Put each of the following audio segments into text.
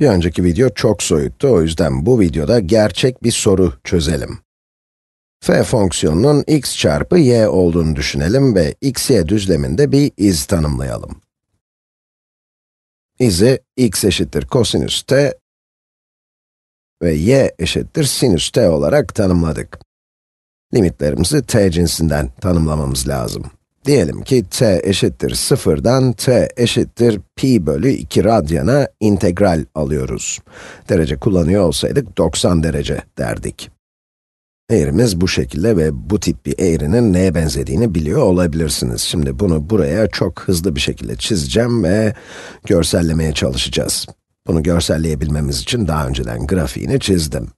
Bir önceki video çok soyuttu, o yüzden bu videoda gerçek bir soru çözelim. F fonksiyonunun x çarpı y olduğunu düşünelim ve x-y düzleminde bir iz tanımlayalım. İzi x eşittir kosinüs t ve y eşittir sinüs t olarak tanımladık. Limitlerimizi t cinsinden tanımlamamız lazım. Diyelim ki t eşittir 0'dan t eşittir pi bölü 2 radyana integral alıyoruz. Derece kullanıyor olsaydık 90 derece derdik. Eğrimiz bu şekilde ve bu tip bir eğrinin neye benzediğini biliyor olabilirsiniz. Şimdi bunu buraya çok hızlı bir şekilde çizeceğim ve görsellemeye çalışacağız. Bunu görselleyebilmemiz için daha önceden grafiğini çizdim.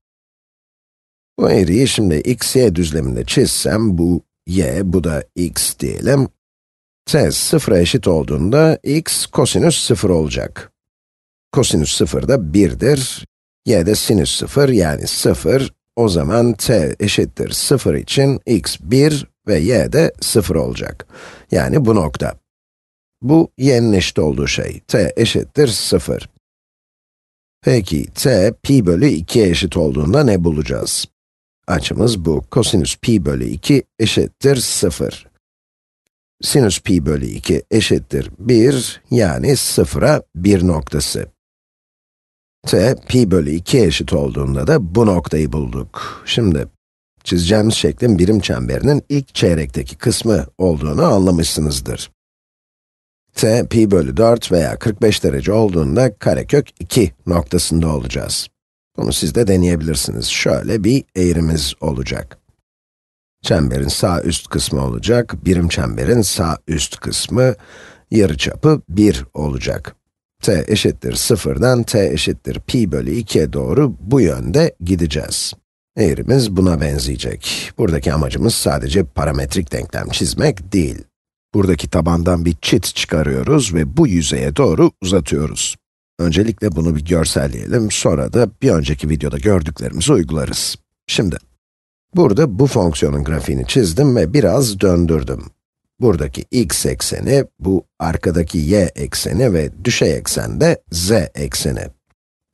Bu eğriyi şimdi x-y düzleminde çizsem, bu y, bu da x diyelim. T 0'a eşit olduğunda x kosinüs 0 olacak. Kosinüs 0 da 1'dir. Y de sinüs 0, yani 0. O zaman t eşittir 0 için x 1 ve y de 0 olacak. Yani bu nokta. Bu y'nin eşit olduğu şey. T eşittir 0. Peki t pi bölü 2'ye eşit olduğunda ne bulacağız? Açımız bu. Kosinüs pi bölü 2 eşittir 0. Sinüs pi bölü 2 eşittir 1, yani 0'a 1 noktası. T pi bölü 2'ye eşit olduğunda da bu noktayı bulduk. Şimdi çizeceğimiz şeklin birim çemberinin ilk çeyrekteki kısmı olduğunu anlamışsınızdır. T pi bölü 4 veya 45 derece olduğunda karekök 2 noktasında olacağız. Bunu siz de deneyebilirsiniz. Şöyle bir eğrimiz olacak. Çemberin sağ üst kısmı olacak, birim çemberin sağ üst kısmı, yarıçapı 1 olacak. T eşittir 0'dan t eşittir pi bölü 2'ye doğru bu yönde gideceğiz. Eğrimiz buna benzeyecek. Buradaki amacımız sadece parametrik denklem çizmek değil. Buradaki tabandan bir çit çıkarıyoruz ve bu yüzeye doğru uzatıyoruz. Öncelikle bunu bir görselleyelim, sonra da bir önceki videoda gördüklerimizi uygularız. Şimdi, burada bu fonksiyonun grafiğini çizdim ve biraz döndürdüm. Buradaki x ekseni, bu arkadaki y ekseni ve düşey eksen de z ekseni.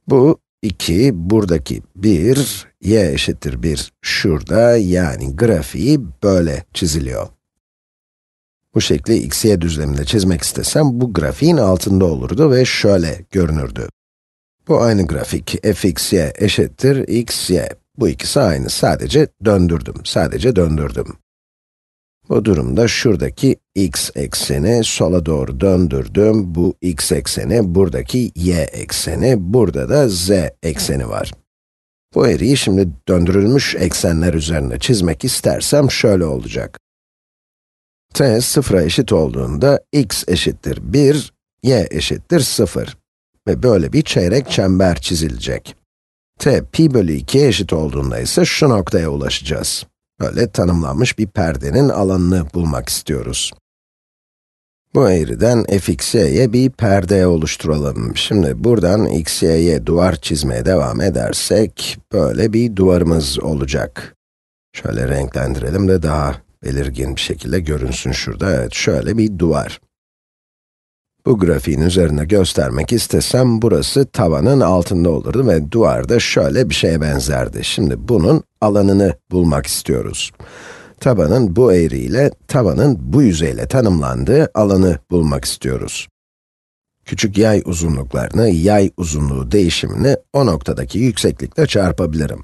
Bu 2, buradaki 1, y eşittir 1 şurada, yani grafiği böyle çiziliyor. Bu şekli x-y düzleminde çizmek istesem, bu grafiğin altında olurdu ve şöyle görünürdü. Bu aynı grafik, f(x,y) eşittir x,y. Bu ikisi aynı, sadece döndürdüm, Bu durumda şuradaki x ekseni sola doğru döndürdüm, bu x ekseni, buradaki y ekseni, burada da z ekseni var. Bu eğriyi şimdi döndürülmüş eksenler üzerine çizmek istersem şöyle olacak. T 0'a eşit olduğunda x eşittir 1, y eşittir 0 ve böyle bir çeyrek çember çizilecek. T pi bölü 2'ye eşit olduğunda ise şu noktaya ulaşacağız. Böyle tanımlanmış bir perdenin alanını bulmak istiyoruz. Bu eğriden f(x,y)'ye bir perde oluşturalım. Şimdi buradan x,y'ye duvar çizmeye devam edersek, böyle bir duvarımız olacak. Şöyle renklendirelim de daha belirgin bir şekilde görünsün şurada. Evet, şöyle bir duvar. Bu grafiğin üzerine göstermek istesem, burası tavanın altında olurdu ve duvarda şöyle bir şeye benzerdi. Şimdi bunun alanını bulmak istiyoruz. Tabanın bu eğriyle, tabanın bu yüzeyle tanımlandığı alanı bulmak istiyoruz. Küçük yay uzunluklarını, yay uzunluğu değişimini o noktadaki yükseklikle çarpabilirim.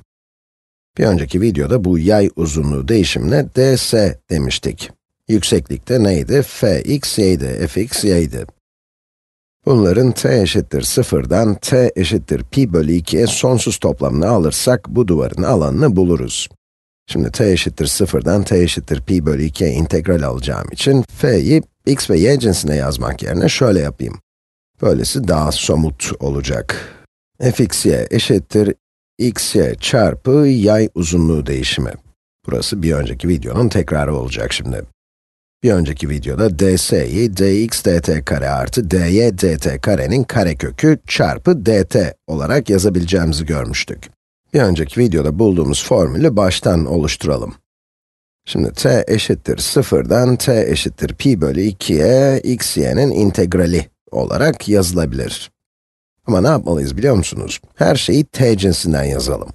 Bir önceki videoda bu yay uzunluğu değişimine ds demiştik. Yükseklikte neydi? f(x,y'di, f(x,y'di). Bunların t eşittir 0'dan t eşittir pi bölü 2'ye sonsuz toplamını alırsak, bu duvarın alanını buluruz. Şimdi t eşittir 0'dan t eşittir pi bölü 2'ye integral alacağım için, f'yi x ve y cinsine yazmak yerine şöyle yapayım. Böylesi daha somut olacak. f(x,y) eşittir x-y çarpı yay uzunluğu değişimi. Burası bir önceki videonun tekrarı olacak şimdi. Bir önceki videoda ds'yi dx dt kare artı dy dt karenin karekökü çarpı dt olarak yazabileceğimizi görmüştük. Bir önceki videoda bulduğumuz formülü baştan oluşturalım. Şimdi t eşittir 0'dan t eşittir pi bölü 2'ye x y'nin integrali olarak yazılabilir. Ama ne yapmalıyız biliyor musunuz? Her şeyi t cinsinden yazalım.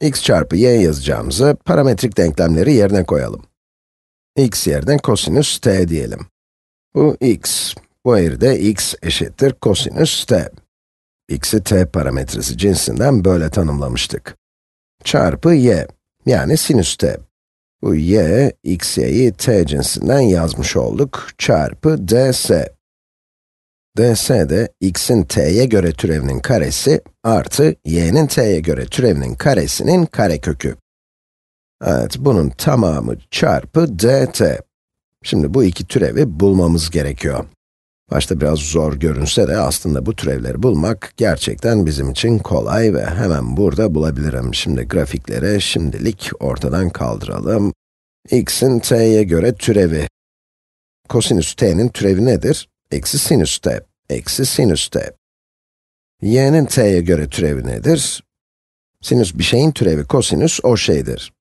X çarpı y yazacağımızı parametrik denklemleri yerine koyalım. X yerine kosinüs t diyelim. Bu x. Bu eğride x eşittir kosinüs t. X'i t parametresi cinsinden böyle tanımlamıştık. Çarpı y, yani sinüs t. Bu y, x'yi t cinsinden yazmış olduk. Çarpı ds. Ds de x'in t'ye göre türevinin karesi artı y'nin t'ye göre türevinin karesinin karekökü. Evet, bunun tamamı çarpı dt. Şimdi bu iki türevi bulmamız gerekiyor. Başta biraz zor görünse de aslında bu türevleri bulmak gerçekten bizim için kolay ve hemen burada bulabilirim. Şimdi grafikleri şimdilik ortadan kaldıralım. X'in t'ye göre türevi. Kosinüs t'nin türevi nedir? Eksi sinüs t. Eksi sinüs t. Y'nin t'ye göre türevi nedir? Sinüs bir şeyin türevi kosinüs o şeydir.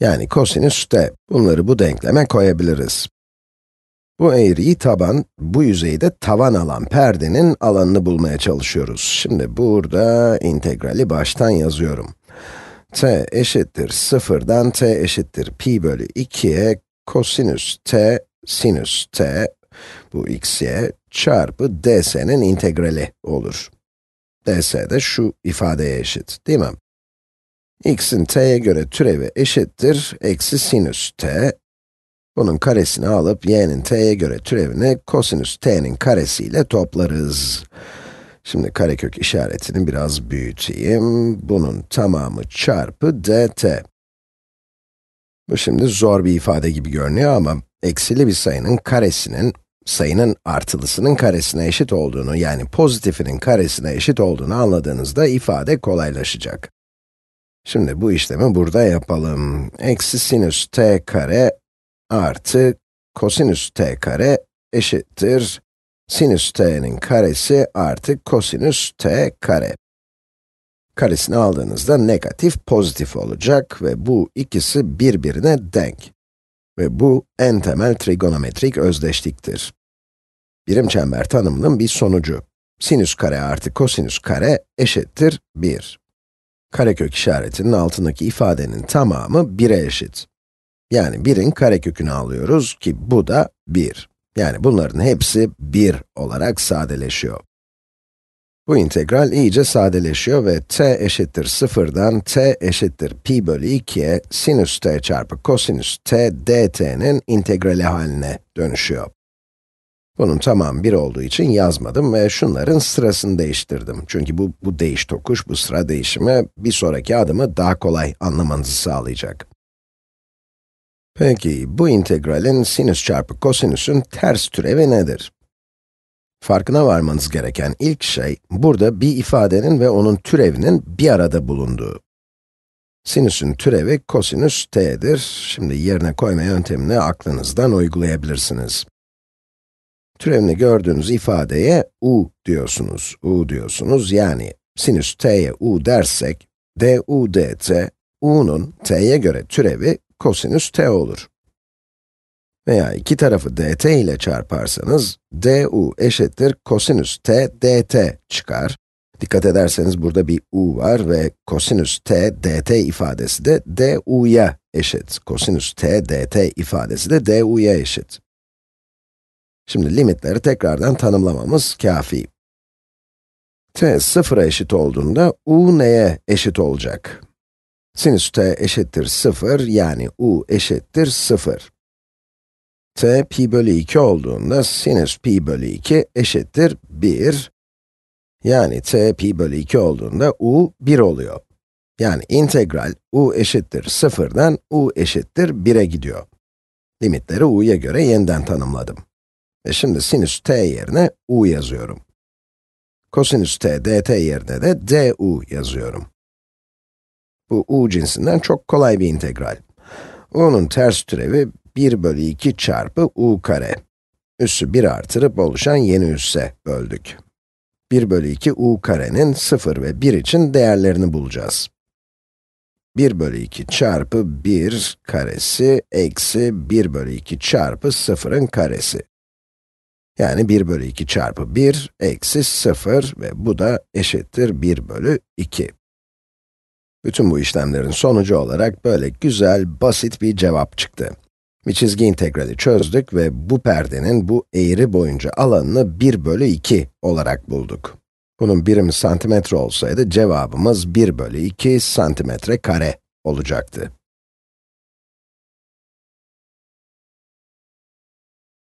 Yani kosinüs t. Bunları bu denkleme koyabiliriz. Bu eğriyi taban, bu yüzeyi de tavan alan perdenin alanını bulmaya çalışıyoruz. Şimdi burada integrali baştan yazıyorum. T eşittir 0'dan t eşittir pi bölü 2'ye kosinüs t sinüs t, bu x'ye çarpı ds'nin integrali olur. Ds de şu ifadeye eşit, değil mi? X'in t'ye göre türevi eşittir eksi sinüs t. Bunun karesini alıp y'nin t'ye göre türevini kosinüs t'nin karesiyle toplarız. Şimdi karekök işaretini biraz büyüteyim. Bunun tamamı çarpı dt. Bu şimdi zor bir ifade gibi görünüyor ama eksili bir sayının karesinin, sayının artılısının karesine eşit olduğunu, yani pozitifinin karesine eşit olduğunu anladığınızda ifade kolaylaşacak. Şimdi bu işlemi burada yapalım. Eksi sinüs t kare artı kosinüs t kare eşittir sinüs t'nin karesi artı kosinüs t kare. Karesini aldığınızda negatif pozitif olacak ve bu ikisi birbirine denk. Ve bu en temel trigonometrik özdeşliktir. Birim çember tanımının bir sonucu. Sinüs kare artı kosinüs kare eşittir 1. Karekök işaretinin altındaki ifadenin tamamı 1'e eşit. Yani 1'in karekökünü alıyoruz ki bu da 1. Yani bunların hepsi 1 olarak sadeleşiyor. Bu integral iyice sadeleşiyor ve t eşittir 0'dan t eşittir pi bölü 2'ye sinüs t çarpı kosinüs t dt'nin integrali haline dönüşüyor. Bunun tamamı 1 olduğu için yazmadım ve şunların sırasını değiştirdim. Çünkü bu değiş tokuş, bu sıra değişimi bir sonraki adımı daha kolay anlamanızı sağlayacak. Peki, bu integralin sinüs çarpı kosinüsün ters türevi nedir? Farkına varmanız gereken ilk şey, burada bir ifadenin ve onun türevinin bir arada bulunduğu. Sinüsün türevi kosinüs t'dir. Şimdi yerine koyma yöntemini aklınızdan uygulayabilirsiniz. Türevini gördüğünüz ifadeye u diyorsunuz. U diyorsunuz, yani sinüs t'ye u dersek, du dt, u'nun t'ye göre türevi kosinüs t olur. Veya iki tarafı dt ile çarparsanız, du eşittir kosinüs t dt çıkar. Dikkat ederseniz burada bir u var ve kosinüs t dt ifadesi de du'ya eşit. Kosinüs t dt ifadesi de du'ya eşit. Şimdi limitleri tekrardan tanımlamamız kafi. T 0'a eşit olduğunda u neye eşit olacak? Sinüs t eşittir 0, yani u eşittir 0. T pi bölü 2 olduğunda sinüs pi bölü 2 eşittir 1. Yani t pi bölü 2 olduğunda u 1 oluyor. Yani integral u eşittir 0'dan u eşittir 1'e gidiyor. Limitleri u'ya göre yeniden tanımladım. Ve şimdi sinüs t yerine u yazıyorum. Kosinüs t dt yerine de du yazıyorum. Bu u cinsinden çok kolay bir integral. U'nun ters türevi 1 bölü 2 çarpı u kare. Üssü 1 artırıp oluşan yeni üsse böldük. 1 bölü 2 u karenin 0 ve 1 için değerlerini bulacağız. 1 bölü 2 çarpı 1 karesi eksi 1 bölü 2 çarpı 0'ın karesi. Yani 1/2 çarpı 1 eksi 0 ve bu da eşittir 1/2. Bütün bu işlemlerin sonucu olarak böyle güzel, basit bir cevap çıktı. Bir çizgi integrali çözdük ve bu perdenin bu eğri boyunca alanını 1/2 olarak bulduk. Bunun birimi santimetre olsaydı cevabımız 1/2 santimetre kare olacaktı.